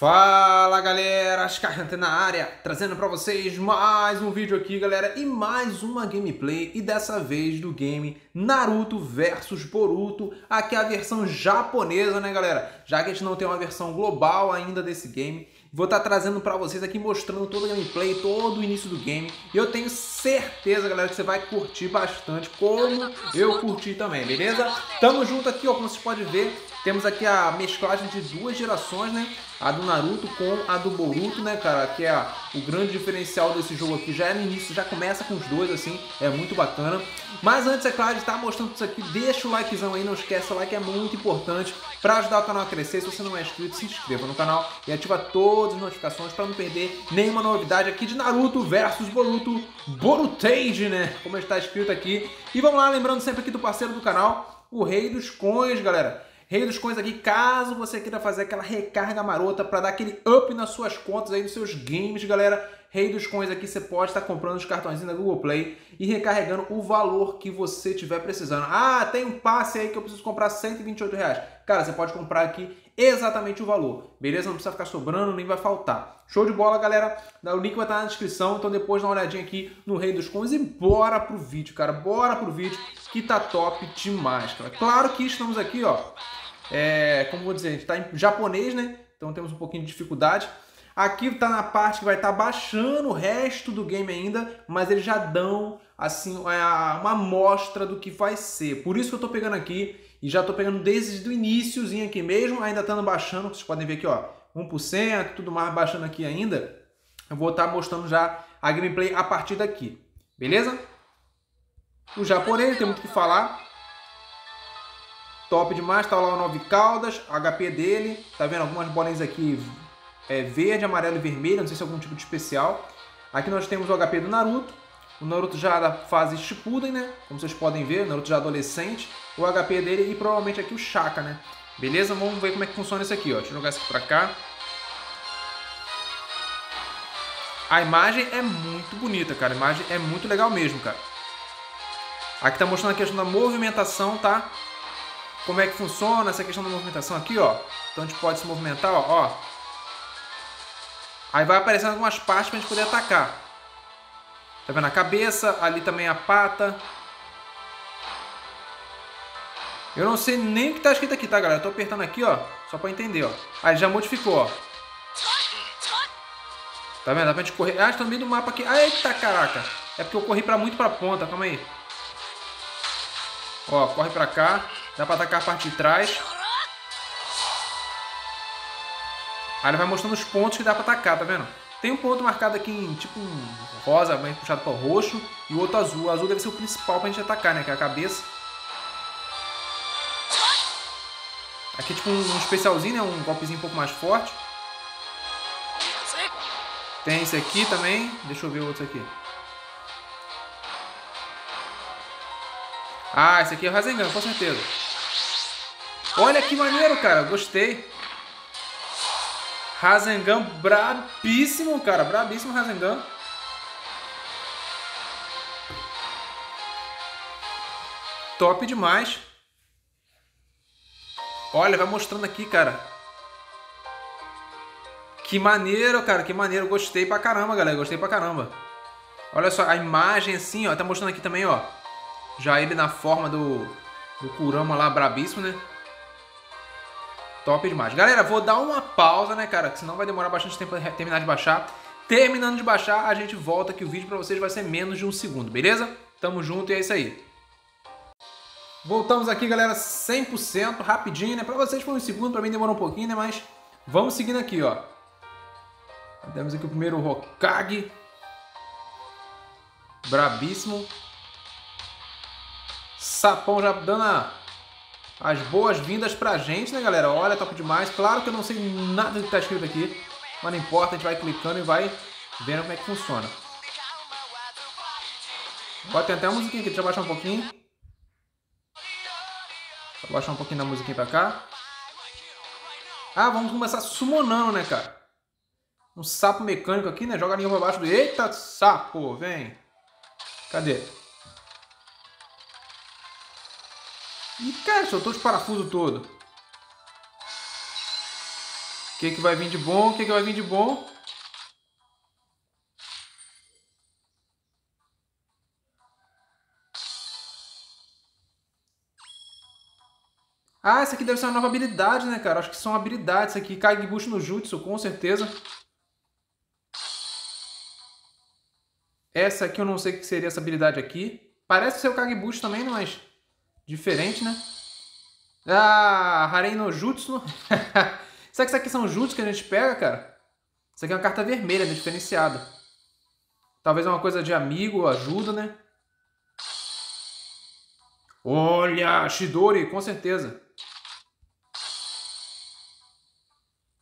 Fala galera, Skyhunter na área, trazendo pra vocês mais um vídeo aqui galera, e mais uma gameplay, e dessa vez do game Naruto vs Boruto, aqui a versão japonesa né galera, já que a gente não tem uma versão global ainda desse game, vou estar trazendo pra vocês aqui, mostrando toda a gameplay, todo o início do game, e eu tenho certeza galera que você vai curtir bastante, como eu curti também, beleza? Tamo junto aqui ó, como vocês podem ver, temos aqui a mesclagem de duas gerações, né? A do Naruto com a do Boruto, né, cara? Que é o grande diferencial desse jogo aqui. Já é no início, já começa com os dois, assim. É muito bacana. Mas antes, é claro, de estar mostrando isso aqui, deixa o likezão aí. Não esquece o like, é muito importante pra ajudar o canal a crescer. Se você não é inscrito, se inscreva no canal e ativa todas as notificações pra não perder nenhuma novidade aqui de Naruto versus Boruto. Borutage, né? Como está escrito aqui. E vamos lá, lembrando sempre aqui do parceiro do canal, o Rei dos Coins, galera. Rei dos Coins aqui, caso você queira fazer aquela recarga marota para dar aquele up nas suas contas aí, nos seus games, galera. Rei dos Coins aqui, você pode estar comprando os cartõezinhos da Google Play e recarregando o valor que você estiver precisando. Ah, tem um passe aí que eu preciso comprar R$128. Cara, você pode comprar aqui exatamente o valor, beleza? Não precisa ficar sobrando, nem vai faltar. Show de bola, galera. O link vai estar na descrição, então depois dá uma olhadinha aqui no Rei dos Coins e bora pro vídeo, cara. Bora pro vídeo que tá top demais, cara. Claro que estamos aqui, ó. Como vou dizer, a gente tá em japonês, né? Então temos um pouquinho de dificuldade. Aqui tá na parte que vai estar baixando o resto do game ainda, mas eles já dão, assim, uma amostra do que vai ser. Por isso que eu tô pegando aqui, e já tô pegando desde o iniciozinho aqui mesmo, ainda estando baixando, vocês podem ver aqui, ó, 1%, tudo mais baixando aqui ainda. Eu vou estar mostrando já a gameplay a partir daqui, beleza? O japonês, tem muito o que falar. Top demais, tá lá o 9 caudas, HP dele, tá vendo? Algumas bolinhas aqui verde, amarelo e vermelho, não sei se é algum tipo de especial. Aqui nós temos o HP do Naruto, o Naruto já da fase Shippuden, né? Como vocês podem ver, o Naruto já adolescente, o HP dele e provavelmente aqui o Chakra, né? Beleza? Vamos ver como é que funciona isso aqui, ó. Deixa eu jogar isso aqui pra cá. A imagem é muito bonita, cara, a imagem é muito legal mesmo, cara. Aqui tá mostrando a questão da movimentação, tá? Como é que funciona essa questão da movimentação aqui, ó. Então a gente pode se movimentar, ó. Aí vai aparecendo algumas partes pra gente poder atacar. Tá vendo a cabeça, ali também a pata. Eu não sei nem o que tá escrito aqui, tá, galera? Eu tô apertando aqui, ó, só pra entender, ó. Aí já modificou, ó. Tá vendo? Dá pra gente correr. Ah, tá no meio do mapa aqui. Ah, eita, caraca. É porque eu corri muito pra ponta, calma aí. Ó, corre pra cá. Dá pra atacar a parte de trás. Aí ele vai mostrando os pontos que dá pra atacar, tá vendo? Tem um ponto marcado aqui em tipo rosa, bem puxado pra roxo. E o outro azul. O azul deve ser o principal pra gente atacar, né? Que é a cabeça. Aqui tipo um especialzinho, né? Um golpezinho um pouco mais forte. Tem esse aqui também. Deixa eu ver o outro aqui. Ah, esse aqui é o Rasengan, com certeza. Olha que maneiro, cara. Gostei. Rasengan brabíssimo, cara. Brabíssimo Rasengan. Top demais. Olha, vai mostrando aqui, cara. Que maneiro, cara. Que maneiro. Gostei pra caramba, galera. Gostei pra caramba. Olha só, a imagem assim, ó. Tá mostrando aqui também, ó. Já ele na forma do Kurama lá, brabíssimo, né? Top demais. Galera, vou dar uma pausa, né, cara? Que senão vai demorar bastante tempo pra terminar de baixar. Terminando de baixar, a gente volta aqui. O vídeo pra vocês vai ser menos de um segundo, beleza? Tamo junto e é isso aí. Voltamos aqui, galera, 100%, rapidinho, né? Pra vocês foi um segundo, pra mim demorou um pouquinho, né? Mas vamos seguindo aqui, ó. Temos aqui o primeiro Hokage. Brabíssimo. Sapão já dando as boas-vindas pra gente, né, galera? Olha, top demais. Claro que eu não sei nada do que tá escrito aqui, mas não importa, a gente vai clicando e vai vendo como é que funciona. Agora tem até uma musiquinha aqui, deixa eu baixar um pouquinho. Vou baixar um pouquinho da musiquinha pra cá. Ah, vamos começar sumonando, né, cara? Um sapo mecânico aqui, né? Joga a linha pra baixo do... Eita, sapo, vem! Cadê? Ih, cara, soltou os parafusos todo. Que vai vir de bom? Que vai vir de bom? Ah, essa aqui deve ser uma nova habilidade, né, cara? Acho que são habilidades aqui. Kagebunshin no Jutsu, com certeza. Essa aqui eu não sei o que seria essa habilidade aqui. Parece ser o Kagebunshin também, mas diferente, né? Ah, Harein no Jutsu. Será que isso aqui são jutsu que a gente pega, cara? Isso aqui é uma carta vermelha, né? Diferenciada. Talvez uma coisa de amigo, ajuda, né? Olha, Chidori, com certeza.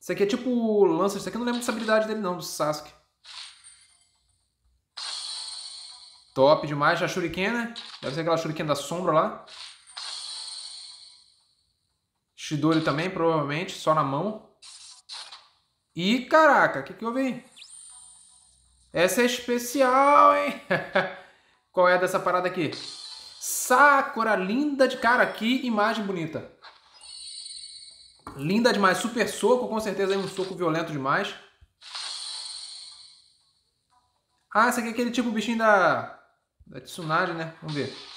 Isso aqui é tipo o Lancer. Isso aqui eu não lembro dessa habilidade dele não, do Sasuke. Top demais. A Shuriken, né? Deve ser aquela Shuriken da sombra lá. Chidori também, provavelmente. Só na mão. E caraca, o que eu vi? Essa é especial, hein? Qual é dessa parada aqui? Sakura, linda de cara, que imagem bonita. Linda demais, super soco, com certeza é um soco violento demais. Ah, esse aqui é aquele tipo bichinho da Tsunade, né? Vamos ver.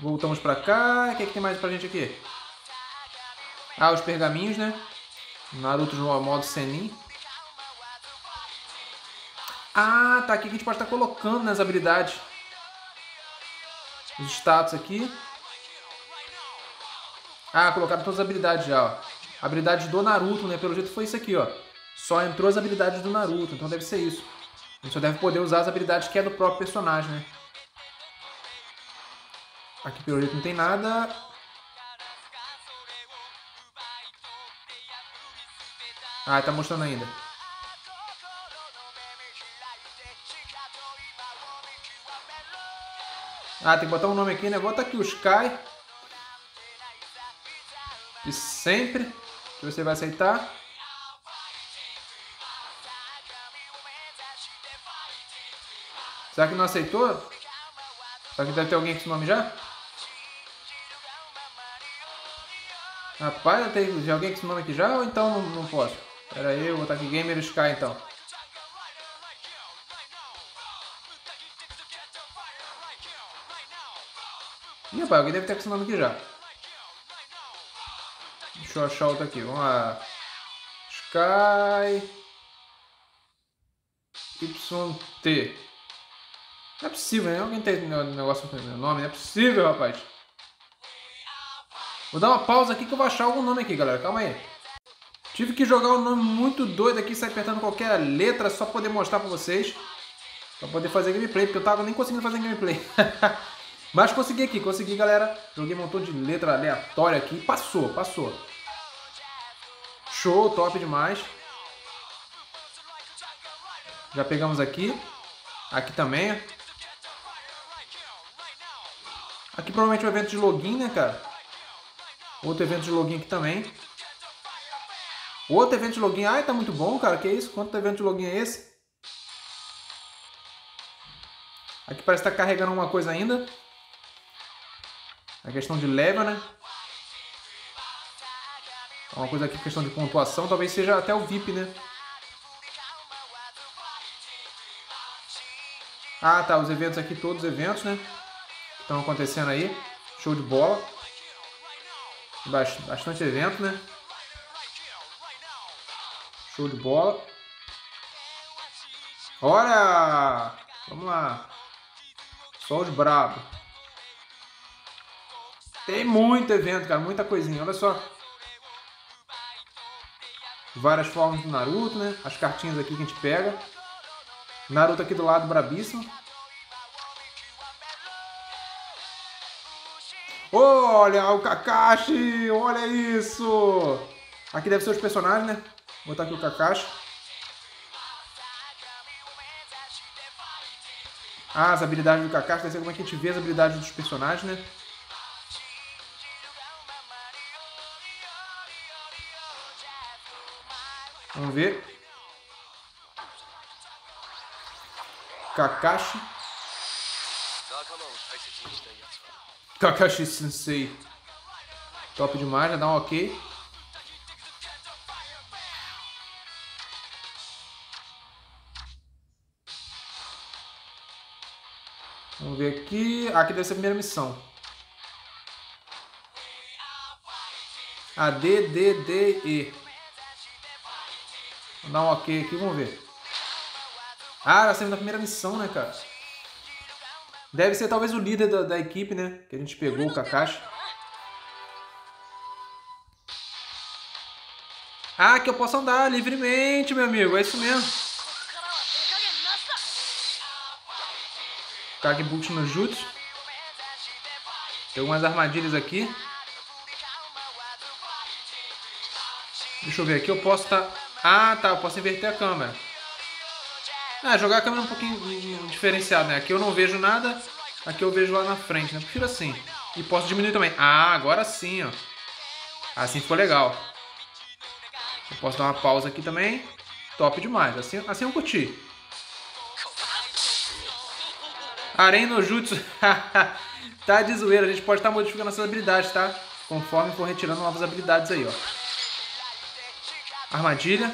Voltamos pra cá, o que é que tem mais pra gente aqui? Ah, os pergaminhos, né? Naruto no modo Senin. Ah, tá aqui que a gente pode estar colocando nas habilidades. Os status aqui. Ah, colocaram todas as habilidades já, ó. Habilidades do Naruto, né? Pelo jeito foi isso aqui, ó. Só entrou as habilidades do Naruto, então deve ser isso. A gente só deve poder usar as habilidades que é do próprio personagem, né? Aqui pelo jeito não tem nada. Ah, tá mostrando ainda. Ah, tem que botar um nome aqui, né? Bota aqui o Sky. E sempre que você vai aceitar. Será que não aceitou? Será que deve ter alguém com esse nome já? Rapaz, tem alguém com esse nome aqui já? Ou então não posso? Pera aí, eu vou botar aqui Gamer Sky então. Ih, rapaz, alguém deve ter com esse nome aqui já. Deixa eu achar outro aqui, vamos lá. Sky... YT. Não é possível, né? Alguém tem negócio com meu nome? Não é possível, rapaz. Vou dar uma pausa aqui que eu vou achar algum nome aqui, galera. Calma aí. Tive que jogar um nome muito doido aqui, sair apertando qualquer letra só pra poder mostrar pra vocês. Pra poder fazer gameplay, porque eu tava nem conseguindo fazer gameplay. Mas consegui aqui, consegui, galera. Joguei um montão de letra aleatória aqui. Passou, passou. Show, top demais. Já pegamos aqui. Aqui também. Aqui provavelmente é um evento de login, né, cara? Outro evento de login aqui também. Outro evento de login. Ai, tá muito bom, cara. Que isso? Quanto evento de login é esse? Aqui parece que tá carregando alguma coisa ainda. A questão de level, né? Uma coisa aqui, questão de pontuação. Talvez seja até o VIP, né? Ah, tá. Os eventos aqui, todos os eventos, né? Que estão acontecendo aí. Show de bola. Bastante evento, né? Show de bola. Ora! Vamos lá. Só os brabos. Tem muito evento, cara. Muita coisinha. Olha só. Várias formas do Naruto, né? As cartinhas aqui que a gente pega. Naruto aqui do lado, brabíssimo. Olha o Kakashi! Olha isso! Aqui deve ser os personagens, né? Vou botar aqui o Kakashi. Ah, as habilidades do Kakashi. Deve ser como é que a gente vê as habilidades dos personagens, né? Vamos ver. Kakashi. Kakashi Sensei. Top demais, já dá um ok. Vamos ver aqui. Aqui deve ser a primeira missão. A D, D, D, E. Vou dar um ok aqui, vamos ver. Ah, nós saímos da primeira missão, né, cara? Deve ser talvez o líder da equipe, né? Que a gente pegou, o Kakashi. Ah, que eu posso andar livremente, meu amigo. É isso mesmo. Kagebunshin no Jutsu. Tem algumas armadilhas aqui. Deixa eu ver aqui. Eu posso estar... Ah, tá. Eu posso inverter a câmera. Ah, jogar a câmera um pouquinho diferenciado, né? Aqui eu não vejo nada. Aqui eu vejo lá na frente, né? Prefiro assim. E posso diminuir também. Ah, agora sim, ó. Assim ficou legal. Eu posso dar uma pausa aqui também. Top demais. Assim eu curti. Harein no Jutsu. Tá de zoeira. A gente pode estar modificando essas habilidades, tá? Conforme for retirando novas habilidades aí, ó. Armadilha.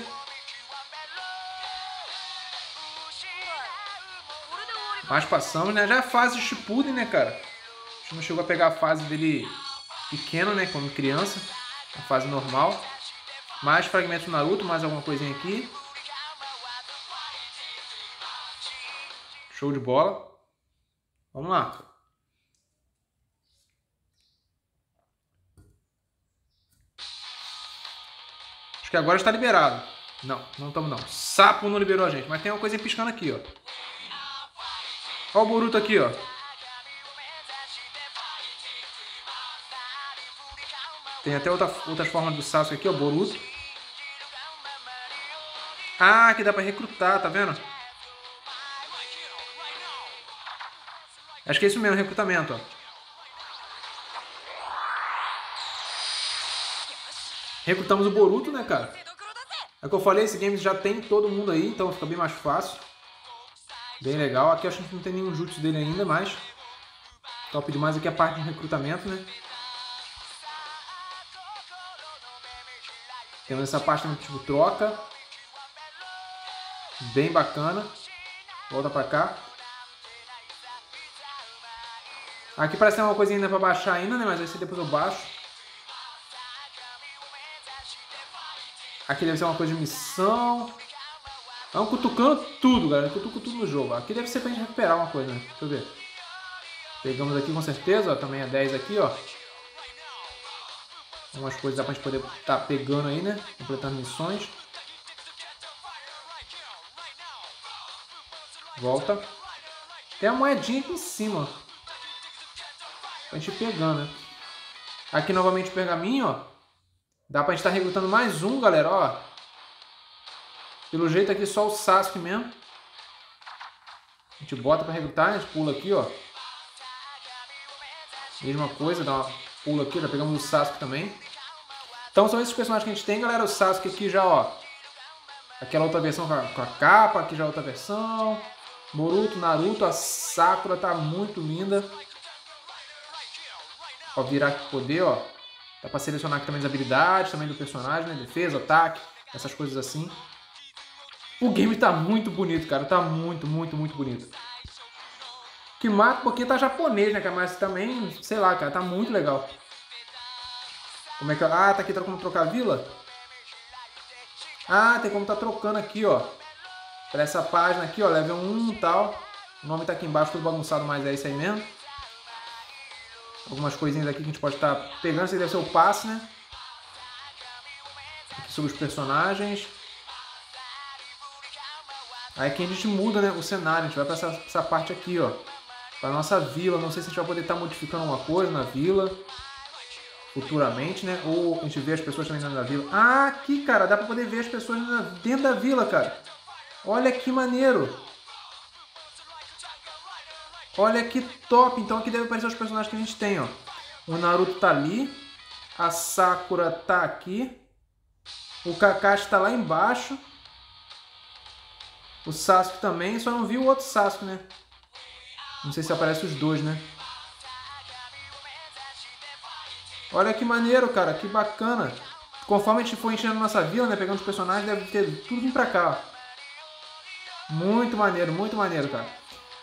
Mas passamos, né? Já é a fase de Shippuden, né, cara? A gente não chegou a pegar a fase dele pequeno, né? Como criança. A fase normal. Mais fragmentos do Naruto, mais alguma coisinha aqui. Show de bola. Vamos lá. Acho que agora está liberado. Não, não estamos não. Sapo não liberou a gente. Mas tem uma coisinha piscando aqui, ó. Olha o Boruto aqui, ó. Tem até outras formas do Sasuke aqui, ó. Boruto. Ah, aqui dá pra recrutar, tá vendo? Acho que é isso mesmo, recrutamento, ó. Recrutamos o Boruto, né, cara? É o que eu falei, esse game já tem todo mundo aí, então fica bem mais fácil. Bem legal. Aqui eu acho que não tem nenhum jutsu dele ainda, mas... Top demais aqui a parte de recrutamento, né? Temos essa parte também, tipo, troca. Bem bacana. Volta pra cá. Aqui parece que tem uma coisinha ainda pra baixar ainda, né? Mas vai ser depois eu baixo. Aqui deve ser uma coisa de missão. Estamos cutucando tudo, galera. Cutuco tudo no jogo. Aqui deve ser pra gente recuperar uma coisa, né? Deixa eu ver. Pegamos aqui com certeza, ó. Também a 10 aqui, ó. Algumas coisas dá pra gente poder tá pegando aí, né? Completando missões. Volta. Tem a moedinha aqui em cima, ó. Pra gente ir pegando, né? Aqui novamente o pergaminho, ó. Dá pra gente estar recrutando mais um, galera, ó. Pelo jeito aqui só o Sasuke mesmo. A gente bota pra recrutar, a gente pula aqui, ó. Mesma coisa, dá uma pula aqui, já pegamos o Sasuke também. Então são esses personagens que a gente tem, galera. O Sasuke aqui já, ó. Aquela outra versão com a capa, aqui já outra versão. Boruto, Naruto, a Sakura tá muito linda. Ó, virar aqui poder, ó. Dá pra selecionar aqui também as habilidades, também do personagem, né? Defesa, ataque, essas coisas assim. O game tá muito bonito, cara. Tá muito bonito. Que mata porque tá japonês, né, cara? Mas também, sei lá, cara. Tá muito legal. Como é que... Ah, tá aqui, tá como trocar a vila? Ah, tem como tá trocando aqui, ó. Pra essa página aqui, ó. Level 1 e tal. O nome tá aqui embaixo, tudo bagunçado, mas é isso aí mesmo. Algumas coisinhas aqui que a gente pode estar pegando. Esse deve ser o passe, né? Aqui sobre os personagens. Aí que a gente muda, né, o cenário, a gente vai pra essa parte aqui, ó. Pra nossa vila, não sei se a gente vai poder estar modificando alguma coisa na vila. Futuramente, né, ou a gente vê as pessoas também dentro da vila. Ah, aqui, cara, dá pra poder ver as pessoas dentro da vila, cara. Olha que maneiro. Olha que top, então aqui deve aparecer os personagens que a gente tem, ó. O Naruto tá ali, a Sakura tá aqui, o Kakashi tá lá embaixo. O Sasuke também, só não vi o outro Sasuke, né? Não sei se aparece os dois, né? Olha que maneiro, cara, que bacana. Conforme a gente for enchendo a nossa vila, né, pegando os personagens, deve ter tudo vindo pra cá. Muito maneiro, cara.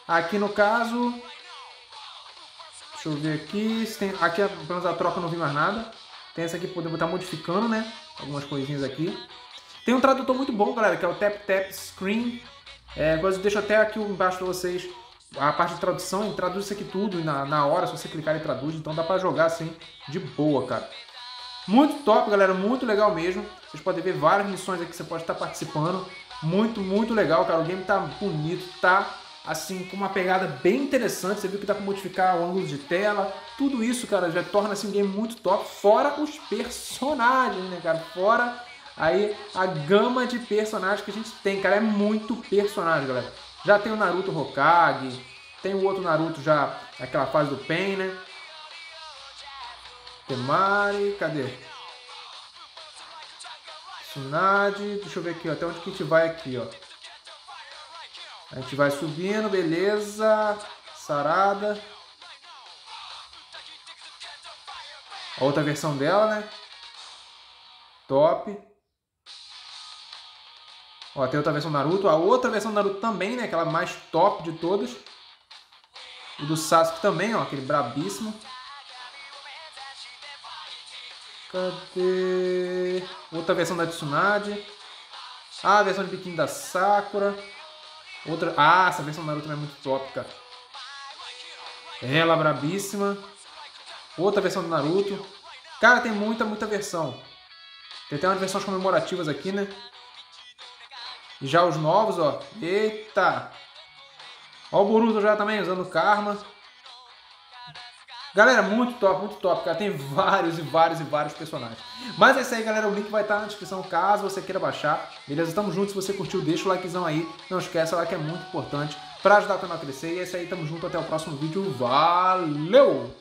Aqui no caso... Deixa eu ver aqui... Se tem... Aqui, pelo menos a troca, eu não vi mais nada. Tem essa aqui, podemos estar modificando, né? Algumas coisinhas aqui. Tem um tradutor muito bom, galera, que é o Tap Screen. Agora eu deixo até aqui embaixo pra vocês a parte de tradução. Ele traduz isso aqui tudo na hora, se você clicar ele traduz. Então dá pra jogar assim, de boa, cara. Muito top, galera, muito legal mesmo. Vocês podem ver várias missões aqui que você pode estar participando. Muito legal, cara. O game tá bonito, tá assim, com uma pegada bem interessante. Você viu que dá pra modificar o ângulo de tela. Tudo isso, cara, já torna assim um game muito top. Fora os personagens, né, cara? Fora aí a gama de personagens que a gente tem, cara. É muito personagem, galera. Já tem o Naruto Hokage. Tem o outro Naruto já, aquela fase do Pain, né? Temari, cadê? Tsunade, deixa eu ver aqui, ó, até onde que a gente vai aqui, ó. A gente vai subindo, beleza. Sarada. A outra versão dela, né? Top. Ó, tem outra versão do Naruto. A outra versão do Naruto também, né? Aquela mais top de todas. E do Sasuke também, ó. Aquele brabíssimo. Cadê? Outra versão da Tsunade. Ah, a versão de biquíni da Sakura. Outra... Ah, essa versão do Naruto é muito top, cara. Ela brabíssima. Outra versão do Naruto. Cara, tem muita versão. Tem até umas versões comemorativas aqui, né? E já os novos, ó. Eita! Ó o Boruto já também, usando Karma. Galera, muito top, cara. Tem vários personagens. Mas é isso aí, galera. O link vai estar na descrição, caso você queira baixar. Beleza? Tamo junto. Se você curtiu, deixa o likezão aí. Não esqueça lá que é muito importante pra ajudar o canal a crescer. E é isso aí. Tamo junto. Até o próximo vídeo. Valeu!